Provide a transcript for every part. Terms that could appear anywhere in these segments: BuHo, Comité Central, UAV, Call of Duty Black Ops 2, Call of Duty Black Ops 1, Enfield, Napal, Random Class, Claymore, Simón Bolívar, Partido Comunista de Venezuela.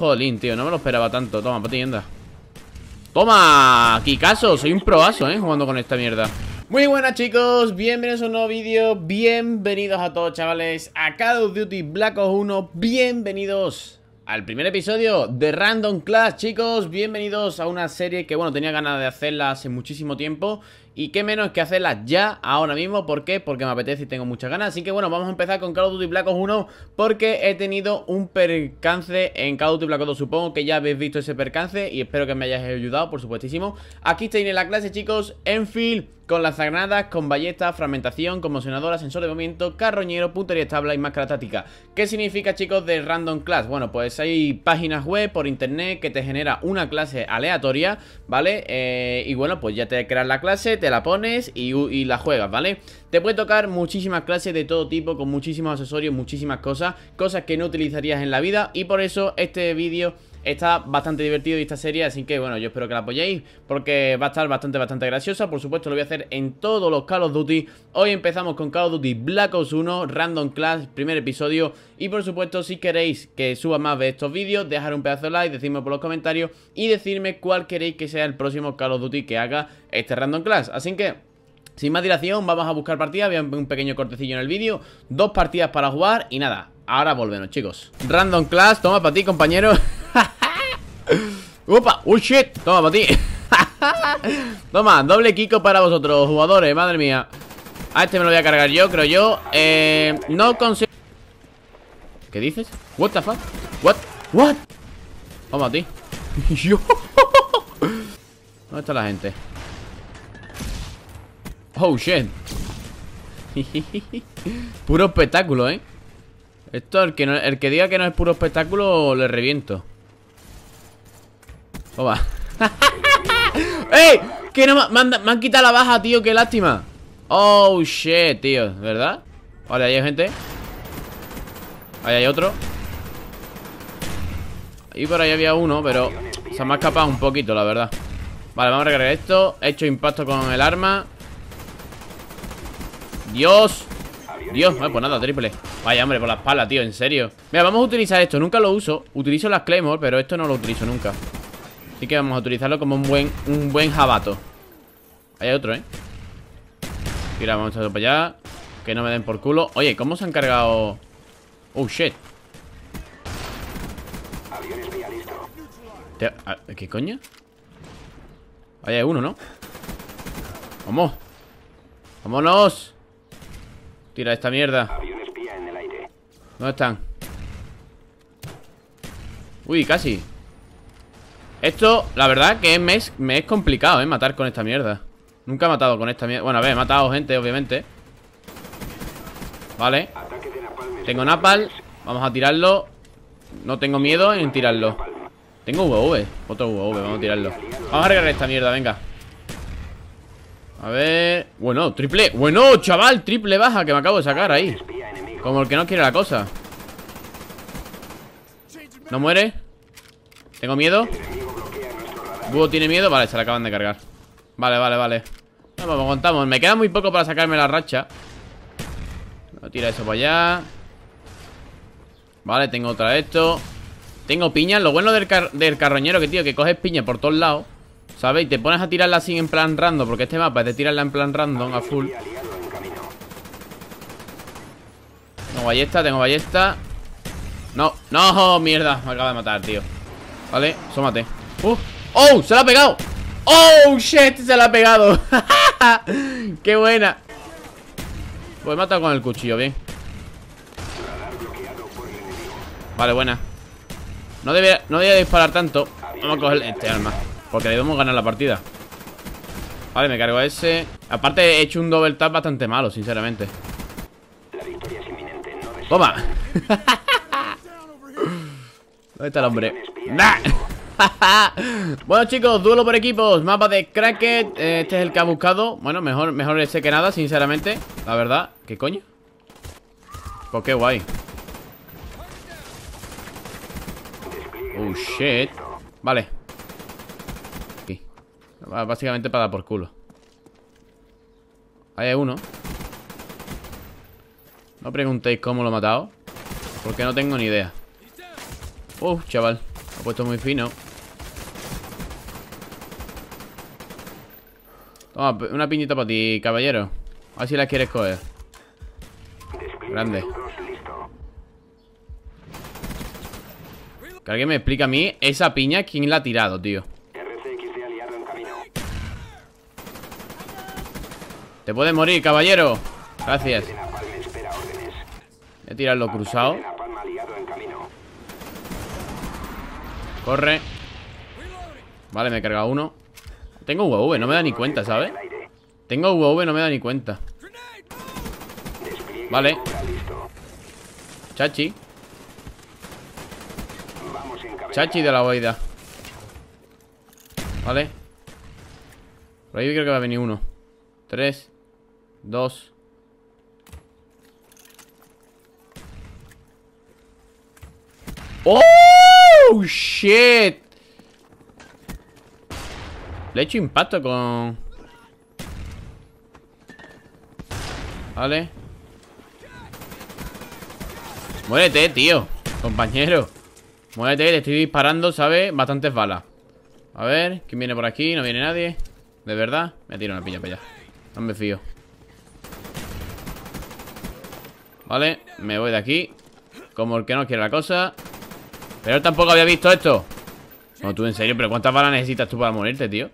Jolín, tío, no me lo esperaba tanto. Toma, patienda. ¡Toma! Kikazo, soy un proazo, jugando con esta mierda. Muy buenas, chicos, bienvenidos a un nuevo vídeo. Bienvenidos a todos, chavales, a Call of Duty Black Ops 1. Bienvenidos al primer episodio de Random Class, chicos. Bienvenidos a una serie que, bueno, tenía ganas de hacerla hace muchísimo tiempo. Y qué menos que hacerla ya, ahora mismo. ¿Por qué? Porque me apetece y tengo muchas ganas. Así que, bueno, vamos a empezar con Call of Duty Black Ops 1 porque he tenido un percance en Call of Duty Black Ops 2. Supongo que ya habéis visto ese percance y espero que me hayáis ayudado, por supuestísimo. Aquí tenéis la clase, chicos. Enfield, con lanzagranadas, con ballestas, fragmentación, conmocionadora, sensor de movimiento, carroñero, puntería estable y máscara táctica. ¿Qué significa, chicos, de Random Class? Bueno, pues hay páginas web por internet que te genera una clase aleatoria, ¿vale? Y bueno, pues ya te creas la clase, te la pones y la juegas, ¿vale? Te puede tocar muchísimas clases de todo tipo, con muchísimos accesorios, muchísimas cosas, cosas que no utilizarías en la vida, y por eso este vídeo está bastante divertido y esta serie, así que bueno, yo espero que la apoyéis porque va a estar bastante graciosa. Por supuesto, lo voy a hacer en todos los Call of Duty. Hoy empezamos con Call of Duty Black Ops 1 Random Class, primer episodio. Y por supuesto, si queréis que suba más de estos vídeos, dejar un pedazo de like, decidme por los comentarios y decirme cuál queréis que sea el próximo Call of Duty que haga este Random Class. Así que sin más dilación, vamos a buscar partidas. Había un pequeño cortecillo en el vídeo, 2 partidas para jugar y nada, ahora volvemos, chicos. Random Class, toma para ti, compañero. ¡Opa! ¡Oh, shit! Toma para ti. Toma, doble Kiko para vosotros, jugadores, madre mía. A este me lo voy a cargar yo, creo yo. No consigo. ¿Qué dices? What the fuck? What? What? Toma a ti. ¿Dónde está la gente? Oh, shit. Puro espectáculo, ¿eh? Esto, el que diga que no es puro espectáculo, le reviento. Toma. ¡Ey! Que no me han quitado la baja, tío. Qué lástima. Oh, shit, tío. ¿Verdad? Vale, ahí hay gente. Ahí hay otro. Y por ahí había uno, pero se me ha escapado un poquito, la verdad. Vale, vamos a recargar esto. He hecho impacto con el arma. Dios. Dios, pues nada, triple. Vaya, hombre, por la espalda, tío, en serio. Mira, vamos a utilizar esto, nunca lo uso. Utilizo las Claymore, pero esto no lo utilizo nunca. Así que vamos a utilizarlo como un buen jabato. Ahí hay otro, Mira, vamos a echarlo para allá. Que no me den por culo. Oye, ¿cómo se han cargado? Oh, shit. ¿Qué coño? Ahí hay uno, ¿no? Vamos. Vámonos. Tira esta mierda. ¿Dónde están? Uy, casi. Esto, la verdad que me es complicado, matar con esta mierda. Nunca he matado con esta mierda. Bueno, a ver, he matado gente, obviamente. Vale. Tengo Napal. Vamos a tirarlo. No tengo miedo en tirarlo. Tengo UAV. Otro UAV, vamos a tirarlo. Vamos a recargar esta mierda, venga. A ver... Bueno, triple... Bueno, chaval, triple baja que me acabo de sacar ahí. Como el que no quiere la cosa. ¿No muere? Tengo miedo. Búho tiene miedo. Vale, se la acaban de cargar. Vale. Vamos, aguantamos. Me queda muy poco para sacarme la racha. No tira eso para allá. Vale, tengo otra de esto. Tengo piñas. Lo bueno del carroñero que, tío, que coges piña por todos lados, ¿sabes? Y te pones a tirarla así en plan random, porque este mapa es de tirarla en plan random a full. Tengo ballesta. No, mierda. Me acaba de matar, tío. Vale, sómate. ¡Oh! ¡Se la ha pegado! ¡Oh, shit! ¡Se la ha pegado! ¡Qué buena! Pues me ha matado con el cuchillo, bien. Vale, buena. No debía disparar tanto. Vamos a coger este arma, porque debemos ganar la partida. Vale, me cargo a ese. Aparte, he hecho un double tap bastante malo, sinceramente. ¡Toma! ¿Dónde está el hombre? ¡Nah! Bueno, chicos, duelo por equipos. Mapa de Cracket. Este es el que ha buscado. Bueno, mejor ese que nada, sinceramente. La verdad. ¿Qué coño? Pues qué guay. Oh, shit. Vale. Aquí. Básicamente para dar por culo. Ahí hay uno. No preguntéis cómo lo he matado, porque no tengo ni idea. Chaval. Ha puesto muy fino. Toma, una piñita para ti, caballero. A ver si la quieres coger. Grande. Que alguien me explique a mí esa piña, quién la ha tirado, tío. Te puedes morir, caballero. Gracias. Voy a tirarlo cruzado. Corre. Vale, me he cargado uno. Tengo UAV, no me da ni cuenta, ¿sabes? Tengo UAV, no me da ni cuenta. Vale. Chachi. Chachi de la boida. Vale. Por ahí creo que va a venir uno. 3, 2. ¡Oh, shit! Le he hecho impacto con... Vale. Muérete, tío, compañero. Muérete, le estoy disparando, ¿sabes? Bastantes balas. A ver, ¿quién viene por aquí? No viene nadie. ¿De verdad? Me tiro una pilla para allá. No me fío. Vale, me voy de aquí. Como el que no quiere la cosa. Pero tampoco había visto esto. No, tú en serio, pero ¿cuántas balas necesitas tú para morirte, tío?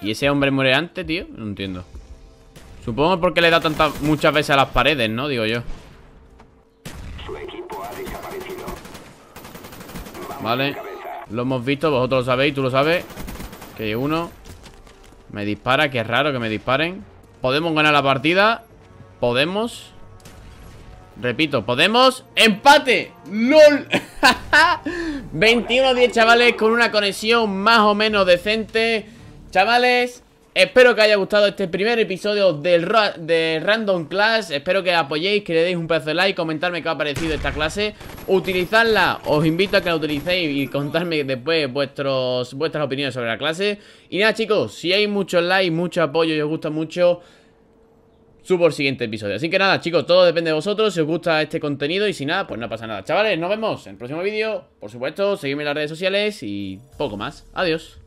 ¿Y ese hombre muere antes, tío? No entiendo. Supongo porque le da muchas veces a las paredes, ¿no? Digo yo. Vale. Lo hemos visto, vosotros lo sabéis, tú lo sabes. Que hay uno. Me dispara, que es raro que me disparen. Podemos ganar la partida. Podemos. Repito, podemos. ¡Empate! ¡Lol! 21-10, chavales, con una conexión más o menos decente. Chavales, espero que haya gustado este primer episodio de Random Class. Espero que apoyéis, que le deis un pedazo de like, comentarme qué os ha parecido esta clase. Utilizadla, os invito a que la utilicéis y contarme después vuestras opiniones sobre la clase. Y nada, chicos, si hay muchos likes, mucho apoyo y os gusta mucho, subo el siguiente episodio. Así que nada, chicos, todo depende de vosotros. Si os gusta este contenido y si nada, pues no pasa nada. Chavales, nos vemos en el próximo vídeo. Por supuesto, seguidme en las redes sociales y poco más. Adiós.